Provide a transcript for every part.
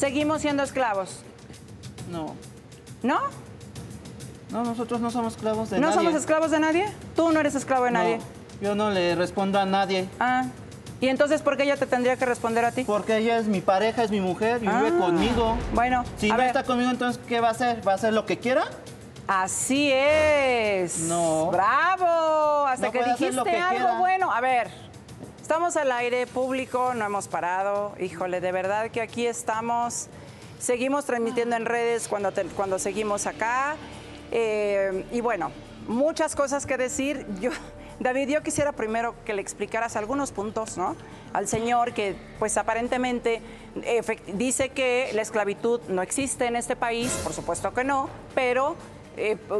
¿Seguimos siendo esclavos? No. ¿No? No, nosotros no somos esclavos de nadie. ¿No somos esclavos de nadie? ¿Tú no eres esclavo de nadie? Yo no le respondo a nadie. Ah. ¿Y entonces por qué ella te tendría que responder a ti? Porque ella es mi pareja, es mi mujer, vive conmigo. Bueno, si no está conmigo, entonces ¿qué va a hacer? ¿Va a hacer lo que quiera? Así es. No. ¡Bravo! Hasta no que dijiste que algo quiera. Bueno. A ver, estamos al aire público, no hemos parado. Híjole, de verdad que aquí estamos. Seguimos transmitiendo en redes cuando seguimos acá. Y bueno, muchas cosas que decir. David, yo quisiera primero que le explicaras algunos puntos, ¿no? Al señor que, pues, aparentemente dice que la esclavitud no existe en este país, por supuesto que no, pero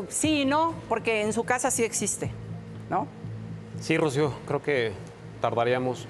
sí y no, porque en su casa sí existe, ¿no? Sí, Rocío, creo que tardaríamos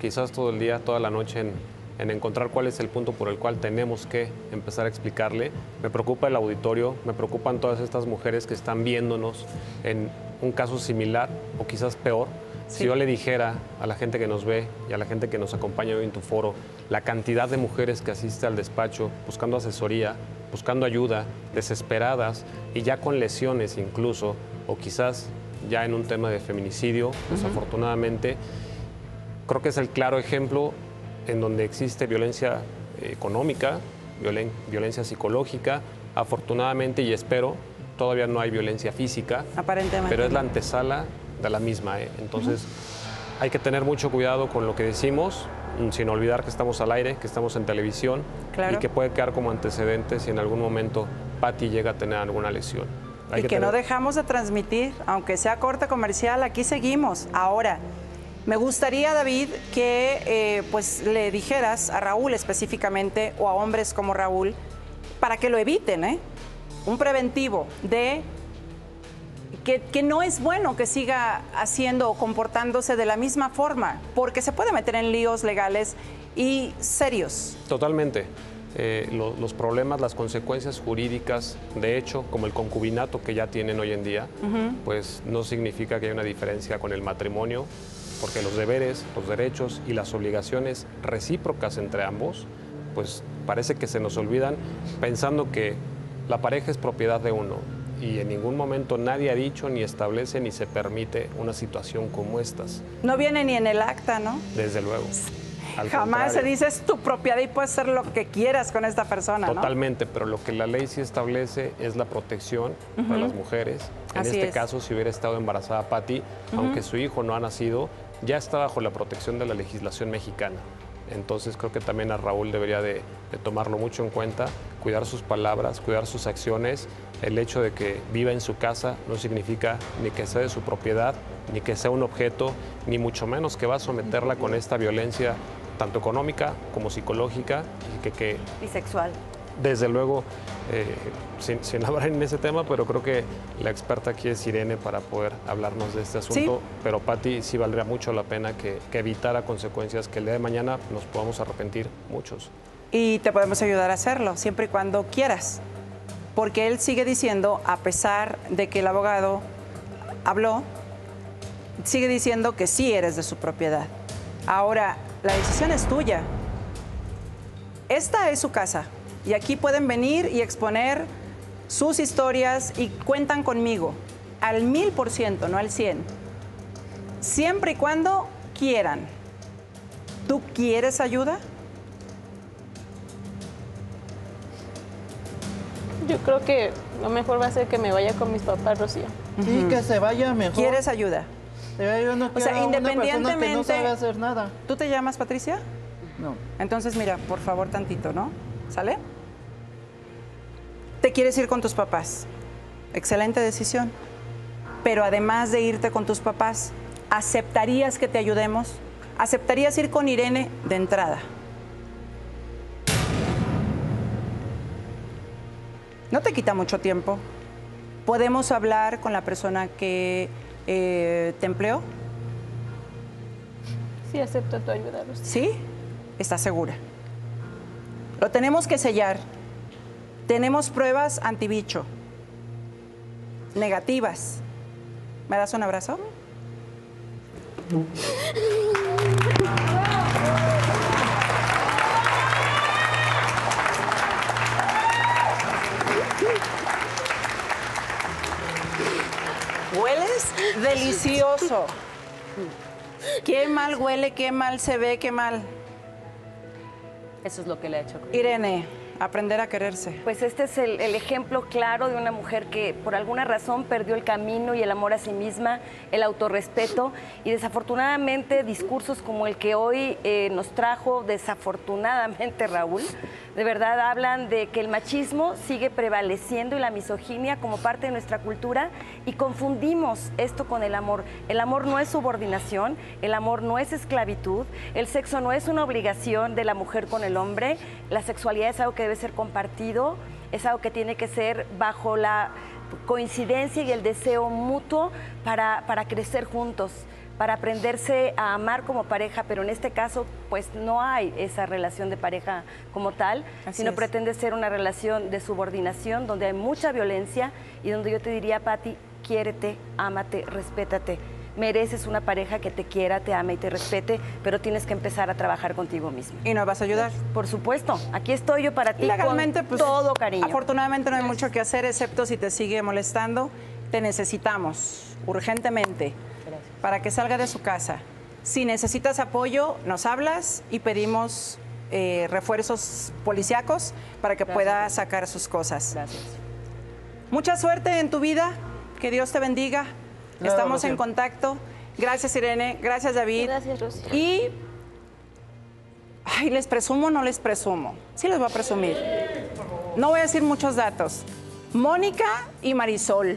quizás todo el día, toda la noche en encontrar cuál es el punto por el cual tenemos que empezar a explicarle. Me preocupa el auditorio, me preocupan todas estas mujeres que están viéndonos en un caso similar o quizás peor. Sí. Si yo le dijera a la gente que nos ve y a la gente que nos acompaña hoy en tu foro la cantidad de mujeres que asiste al despacho buscando asesoría, buscando ayuda, desesperadas y ya con lesiones incluso, o quizás ya en un tema de feminicidio, desafortunadamente, creo que es el claro ejemplo en donde existe violencia económica, violencia psicológica, afortunadamente, y espero, todavía no hay violencia física, aparentemente, pero es la antesala de la misma. Entonces, hay que tener mucho cuidado con lo que decimos, sin olvidar que estamos al aire, que estamos en televisión, claro, y que puede quedar como antecedente si en algún momento Patty llega a tener alguna lesión. Hay que no dejamos de transmitir, aunque sea corte comercial, aquí seguimos. Ahora, me gustaría, David, que pues le dijeras a Raúl específicamente, o a hombres como Raúl, para que lo eviten, un preventivo de que no es bueno que siga haciendo o comportándose de la misma forma, porque se puede meter en líos legales y serios. Totalmente. Los problemas, las consecuencias jurídicas, de hecho, como el concubinato que ya tienen hoy en día, pues no significa que haya una diferencia con el matrimonio, porque los deberes, los derechos y las obligaciones recíprocas entre ambos, pues parece que se nos olvidan, pensando que la pareja es propiedad de uno y en ningún momento nadie ha dicho, ni establece, ni se permite una situación como estas. No viene ni en el acta, ¿no? Desde luego. Jamás se dice es tu propiedad y puedes hacer lo que quieras con esta persona, ¿no? Totalmente, pero lo que la ley sí establece es la protección para las mujeres. En este caso, si hubiera estado embarazada Patty, aunque su hijo no ha nacido, ya está bajo la protección de la legislación mexicana. Entonces creo que también a Raúl debería de tomarlo mucho en cuenta, cuidar sus palabras, cuidar sus acciones. El hecho de que viva en su casa no significa ni que sea de su propiedad, ni que sea un objeto, ni mucho menos que va a someterla con esta violencia tanto económica como psicológica. Y sexual. Desde luego, sin hablar en ese tema, pero creo que la experta aquí es Irene para poder hablarnos de este asunto. ¿Sí? Pero Patty, sí valdría mucho la pena que evitara consecuencias que el día de mañana nos podamos arrepentir muchos. Y te podemos ayudar a hacerlo, siempre y cuando quieras. Porque él sigue diciendo, a pesar de que el abogado habló, sigue diciendo que sí eres de su propiedad. Ahora, la decisión es tuya. Esta es su casa. Y aquí pueden venir y exponer sus historias y cuentan conmigo al 1000%, no al 100%. Siempre y cuando quieran. ¿Tú quieres ayuda? Yo creo que lo mejor va a ser que me vaya con mis papás, Rocío. Sí, que se vaya mejor. ¿Quieres ayuda? Yo no quiero independientemente, una persona que no sabe hacer nada. ¿Tú te llamas Patricia? No. Entonces, mira, por favor, tantito, ¿no? ¿Sale? Te quieres ir con tus papás. Excelente decisión. Pero además de irte con tus papás, ¿aceptarías que te ayudemos? ¿Aceptarías ir con Irene de entrada? No te quita mucho tiempo. Podemos hablar con la persona que te empleó. Sí, acepto tu ayuda, Lucía. ¿Sí? ¿Estás segura? Lo tenemos que sellar. Tenemos pruebas antibicho, negativas. ¿Me das un abrazo? No. Delicioso. Qué mal huele, qué mal se ve, qué mal. Eso es lo que le ha hecho Irene. Aprender a quererse. Pues este es el ejemplo claro de una mujer que por alguna razón perdió el camino y el amor a sí misma, el autorrespeto, y desafortunadamente discursos como el que hoy nos trajo desafortunadamente Raúl, de verdad hablan de que el machismo sigue prevaleciendo y la misoginia como parte de nuestra cultura, y confundimos esto con el amor. El amor no es subordinación, el amor no es esclavitud, el sexo no es una obligación de la mujer con el hombre, la sexualidad es algo que debe ser compartido, es algo que tiene que ser bajo la coincidencia y el deseo mutuo para crecer juntos, para aprenderse a amar como pareja, pero en este caso pues no hay esa relación de pareja como tal, sino pretende ser una relación de subordinación donde hay mucha violencia y donde yo te diría, Pati, quiérete, ámate, respétate. Mereces una pareja que te quiera, te ame y te respete, pero tienes que empezar a trabajar contigo mismo. ¿Y nos vas a ayudar? Por supuesto, aquí estoy yo para ti legalmente, con pues, todo cariño. Afortunadamente no hay mucho que hacer, excepto si te sigue molestando. Te necesitamos urgentemente para que salga de su casa. Si necesitas apoyo, nos hablas y pedimos refuerzos policíacos para que pueda sacar sus cosas. Gracias. Mucha suerte en tu vida, que Dios te bendiga. Estamos en contacto. Gracias, Irene. Gracias, David. Gracias, Rocío. Y... ay, ¿les presumo o no les presumo? Sí les voy a presumir. No voy a decir muchos datos. Mónica y Marisol,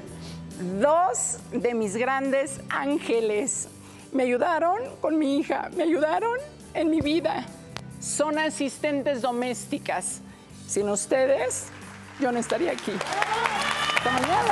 dos de mis grandes ángeles. Me ayudaron con mi hija, me ayudaron en mi vida. Son asistentes domésticas. Sin ustedes, yo no estaría aquí. Hasta mañana.